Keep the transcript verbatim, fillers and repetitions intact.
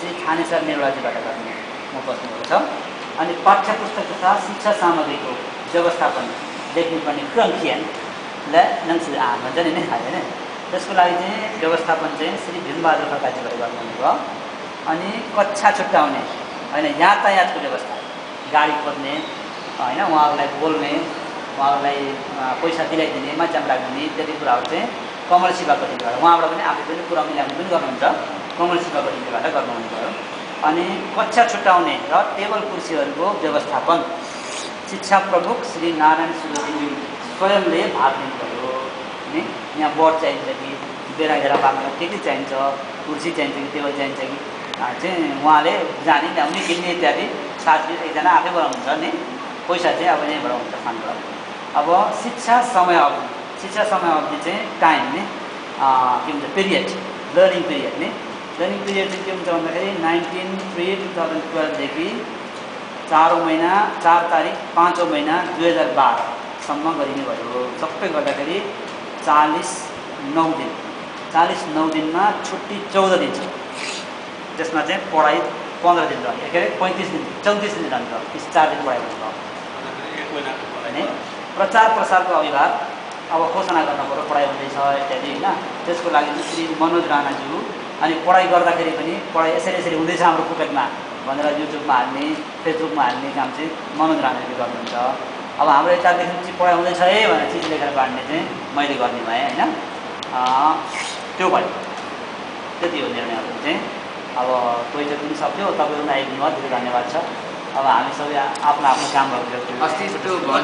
विषय खानेसार नेवाजीबाट गर्ने म बस्नुभएको छ। अनि पाठ्य पुस्तक तथा शिक्षा सामग्रीको व्यवस्थापन लेख्नुपर्ने क्रम कियानलाई नङ्सिल आमा जाने नै खायो होइन। त्यसको लागि चाहिँ व्यवस्थापन चाहिँ श्री भीमबहादुर खड्काजीबाट गर्नुभएको हो। अनि कक्षा छुट्याउने होइन यातायातको व्यवस्था गाडी खोज्ने होइन उहाँहरूलाई बोल्ने उहाँहरूलाई पैसा दिलाइदिने माध्यम राखिदिने इत्यादि कुराहरू चाहिँ कमल शिवाको दिनबाट उहाँबाट पनि आफै पनि कुरा मिलाउने पनि गर्नुहुन्छ कमल शिवाको दिनबाट गर्नुहुने भयो। अनि कक्षा छुट्याउने र टेबल कुर्सीहरूको व्यवस्थापन शिक्षा प्रमुख श्री नारायण सुरुजी स्वयंले भाग लिनुभयो। अनि यहाँ बोर्ड चाहिन्छ कि बेराघेरा पार्नमा के के चाहिन्छ कुर्सी चाहिन्छ कि टेबल चाहिन्छ कि चाहिँ उहाँले जाने ल्याउने किन्ने इत्यादि साथी एकजना आफै बनाउनुहुन्छ नि पैसा चाहिँ अब यहीँबाट हुन्छ खानुको। अब शिक्षा समय अवधि शिक्षा समय अवधि चाहिँ टाइम नै के भन्छ पिरियड लर्निङ पिरियड नै लर्निङ पिरियड चाहिँ के हुन्छ भन्दाखेरि नाइन्टिन थ्री टु थाउजन्ड टुवेल्भदेखि चारौँ महिना चार तारिक पाँचौँ महिना दुई हजार बाह्रसम्म गरिने भयो। सबै गर्दाखेरि चालिस नौ दिन चालिस नौ दिनमा छुट्टी चौध दिन छ। त्यसमा चाहिँ पढाइ पन्ध्र दिन रहने के अरे पैँतिस दिन चौतिस दिन रहन्छ तिस चार दिन पढाइ हुन्छ। प्रचार प्रसारको अभिभाव अब घोषणा गर्न पऱ्यो पढाइ हुँदैछ इत्यादि होइन त्यसको लागि श्री मनोज राणाज्यू। अनि पढाइ गर्दाखेरि पनि पढाइ यसरी यसरी हुँदैछ हाम्रो पुकेटमा भनेर युट्युबमा हाल्ने फेसबुकमा हाल्ने काम चाहिँ मनोज राणाज्यूले गर्नुहुन्छ। अब हाम्रो यतादेखि चाहिँ पढाइ हुँदैछ है भनेर चिज लेखेर बाँड्ने चाहिँ मैले गर्ने भएँ होइन त्यो भयो। त्यति हो निर्णयहरू चाहिँ। अब टोइलेट पनि सक्यो तपाईँहरू आइदिनु भयो धेरै धन्यवाद छ। अब हामी सबै आफ्नो आफ्नो काम गर्छौँ। अस्ति